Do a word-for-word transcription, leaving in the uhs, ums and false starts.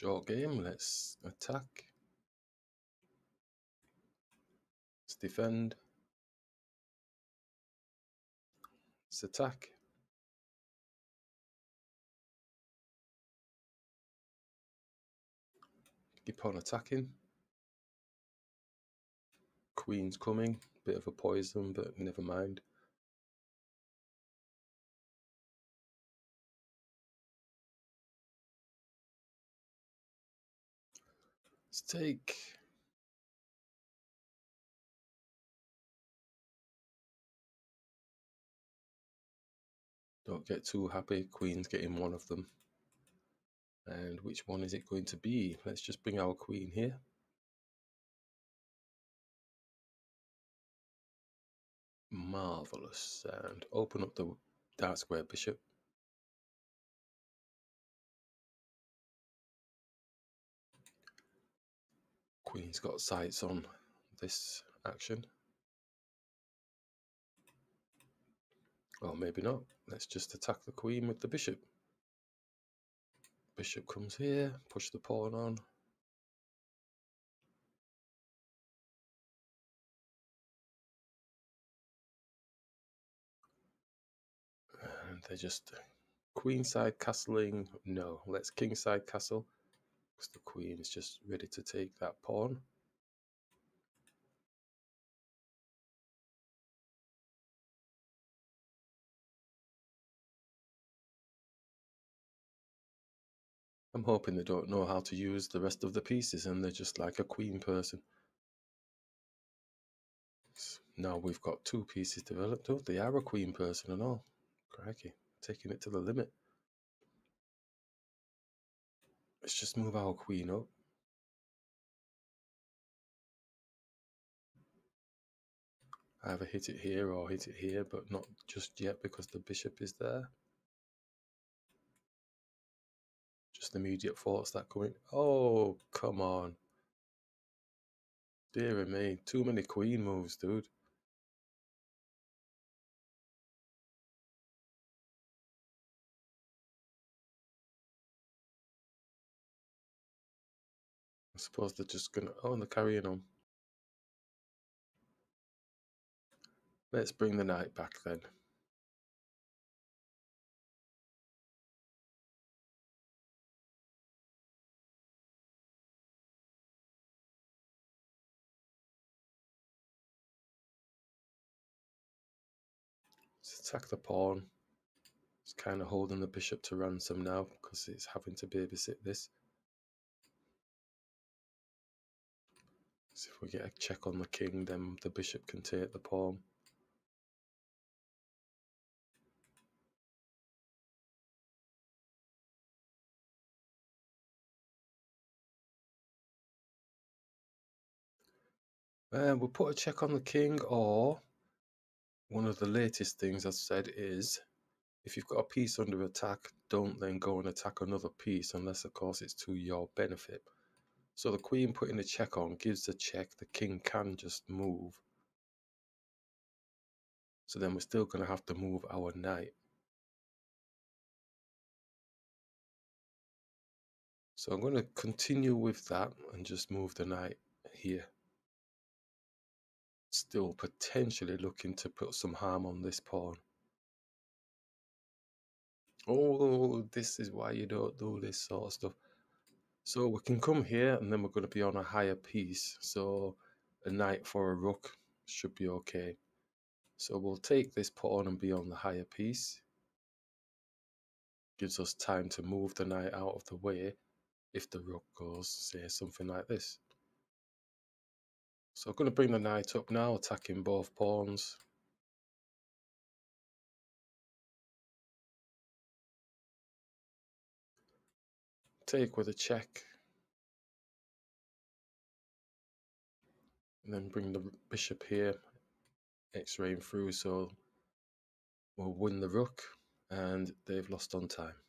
Short game, let's attack. Let's defend. Let's attack. Keep on attacking. Queen's coming, bit of a poison, but never mind. Let's take. Don't get too happy, Queen's getting one of them. And which one is it going to be? Let's just bring our queen here. Marvellous. And open up the dark square bishop. Queen's got sights on this action. Or maybe not. Let's just attack the queen with the bishop. Bishop comes here, push the pawn on. And they're just queenside castling. No, let's kingside castle. Because the queen is just ready to take that pawn. I'm hoping they don't know how to use the rest of the pieces and they're just like a queen person. Now we've got two pieces developed. Oh, they are a queen person and all. Crikey, taking it to the limit. Let's just move our queen up. Either hit it here or hit it here, but not just yet because the bishop is there. Just immediate thoughts that coming. Oh, come on. Dear me, too many queen moves, dude. I suppose they're just gonna. Oh, and they're carrying on. Let's bring the knight back then. Let's attack the pawn. It's kind of holding the bishop to ransom now because it's having to babysit this. So if we get a check on the king, then the bishop can take the pawn. And we'll put a check on the king, or one of the latest things I've said is, if you've got a piece under attack, don't then go and attack another piece, unless, of course, it's to your benefit. So the queen putting a check on gives a check. The king can just move. So then we're still going to have to move our knight. So I'm going to continue with that and just move the knight here. Still potentially looking to put some harm on this pawn. Oh, this is why you don't do this sort of stuff. So we can come here and then we're going to be on a higher piece. So a knight for a rook should be okay. So we'll take this pawn and be on the higher piece. Gives us time to move the knight out of the way if the rook goes, say, something like this. So I'm going to bring the knight up now, attacking both pawns. Take with a check. And then bring the bishop here, x-raying through, so we'll win the rook, and they've lost on time.